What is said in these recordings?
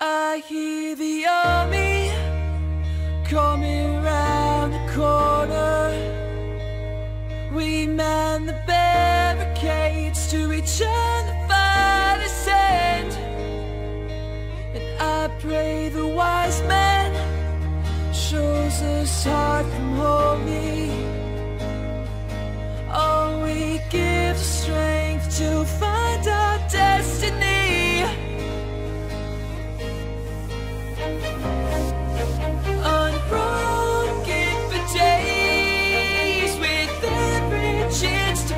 I hear the army coming round the corner. We man the barricades to return the fire's end. And I pray the wise man shows us heart from holy. Oh, we give strength to find our destiny. Chance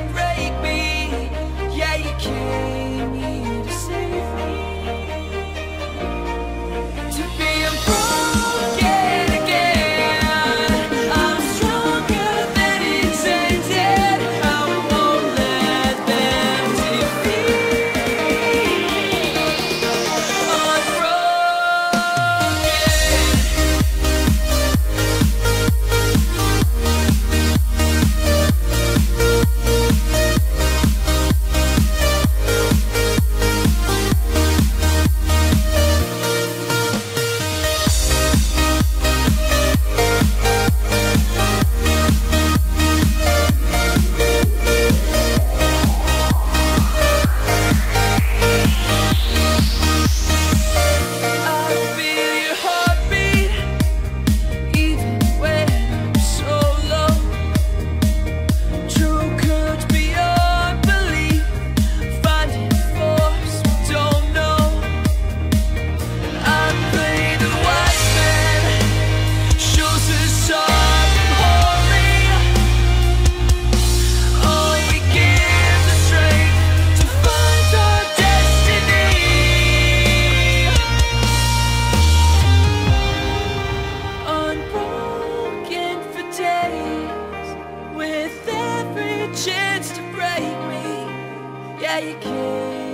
to break me, yeah, you can.